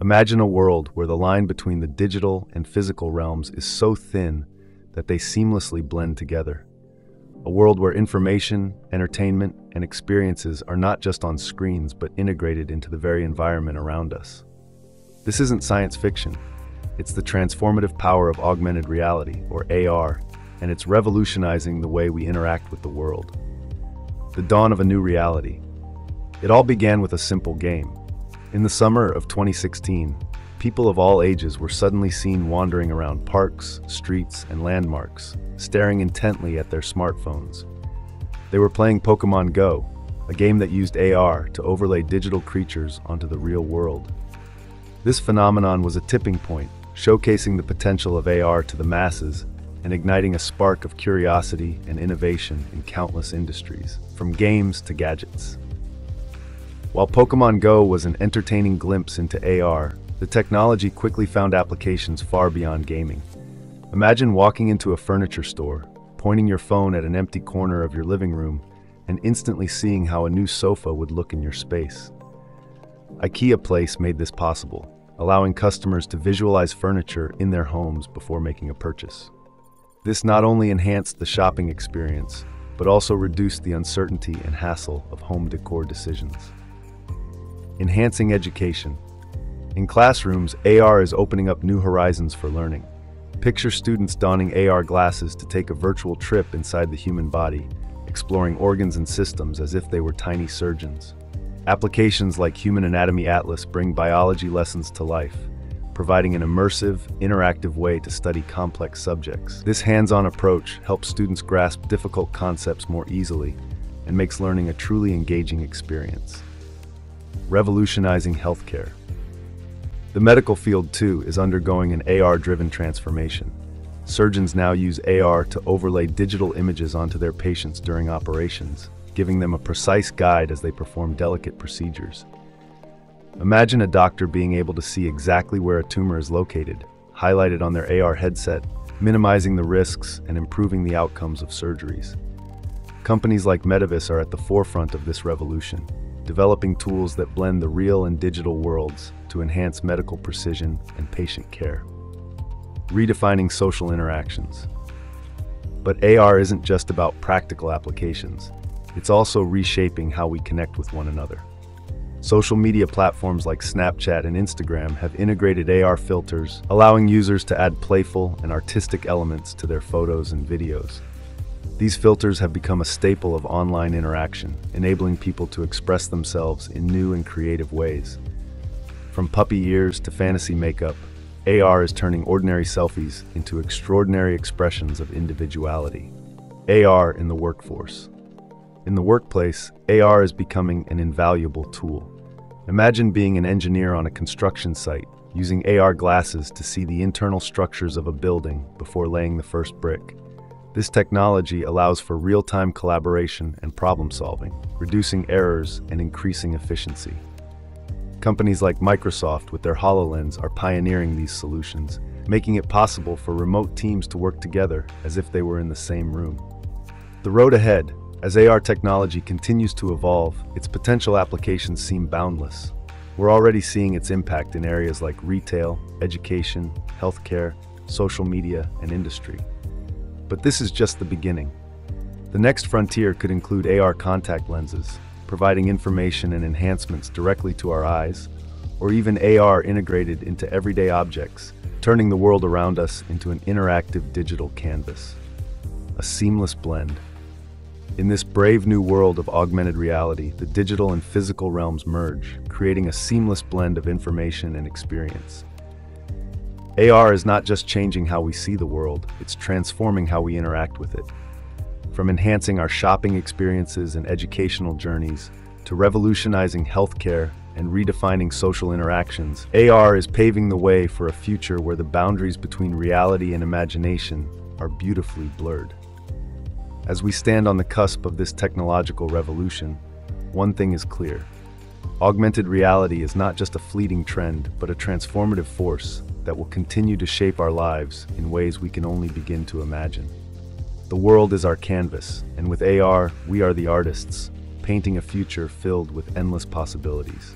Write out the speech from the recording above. Imagine a world where the line between the digital and physical realms is so thin that they seamlessly blend together. A world where information, entertainment, and experiences are not just on screens but integrated into the very environment around us. This isn't science fiction. It's the transformative power of augmented reality, or AR, and it's revolutionizing the way we interact with the world. The dawn of a new reality. It all began with a simple game. In the summer of 2016, people of all ages were suddenly seen wandering around parks, streets, and landmarks, staring intently at their smartphones. They were playing Pokémon Go, a game that used AR to overlay digital creatures onto the real world. This phenomenon was a tipping point, showcasing the potential of AR to the masses and igniting a spark of curiosity and innovation in countless industries, from games to gadgets. While Pokémon Go was an entertaining glimpse into AR, the technology quickly found applications far beyond gaming. Imagine walking into a furniture store, pointing your phone at an empty corner of your living room, and instantly seeing how a new sofa would look in your space. IKEA Place made this possible, allowing customers to visualize furniture in their homes before making a purchase. This not only enhanced the shopping experience, but also reduced the uncertainty and hassle of home decor decisions. Enhancing education. In classrooms, AR is opening up new horizons for learning. Picture students donning AR glasses to take a virtual trip inside the human body, exploring organs and systems as if they were tiny surgeons. Applications like Human Anatomy Atlas bring biology lessons to life, providing an immersive, interactive way to study complex subjects. This hands-on approach helps students grasp difficult concepts more easily and makes learning a truly engaging experience. Revolutionizing healthcare. The medical field, too, is undergoing an AR-driven transformation. Surgeons now use AR to overlay digital images onto their patients during operations, giving them a precise guide as they perform delicate procedures. Imagine a doctor being able to see exactly where a tumor is located, highlighted on their AR headset, minimizing the risks and improving the outcomes of surgeries. Companies like Medivis are at the forefront of this revolution, developing tools that blend the real and digital worlds to enhance medical precision and patient care. Redefining social interactions. But AR isn't just about practical applications. It's also reshaping how we connect with one another. Social media platforms like Snapchat and Instagram have integrated AR filters, allowing users to add playful and artistic elements to their photos and videos. These filters have become a staple of online interaction, enabling people to express themselves in new and creative ways. From puppy ears to fantasy makeup, AR is turning ordinary selfies into extraordinary expressions of individuality. AR in the workforce. In the workplace, AR is becoming an invaluable tool. Imagine being an engineer on a construction site, using AR glasses to see the internal structures of a building before laying the first brick. This technology allows for real-time collaboration and problem-solving, reducing errors and increasing efficiency. Companies like Microsoft with their HoloLens are pioneering these solutions, making it possible for remote teams to work together as if they were in the same room. The road ahead. As AR technology continues to evolve, its potential applications seem boundless. We're already seeing its impact in areas like retail, education, healthcare, social media, and industry. But this is just the beginning. The next frontier could include AR contact lenses, providing information and enhancements directly to our eyes, or even AR integrated into everyday objects, turning the world around us into an interactive digital canvas. A seamless blend. In this brave new world of augmented reality, the digital and physical realms merge, creating a seamless blend of information and experience. AR is not just changing how we see the world, it's transforming how we interact with it. From enhancing our shopping experiences and educational journeys, to revolutionizing healthcare and redefining social interactions, AR is paving the way for a future where the boundaries between reality and imagination are beautifully blurred. As we stand on the cusp of this technological revolution, one thing is clear. Augmented reality is not just a fleeting trend, but a transformative force that will continue to shape our lives in ways we can only begin to imagine. The world is our canvas, and with AR, we are the artists, painting a future filled with endless possibilities.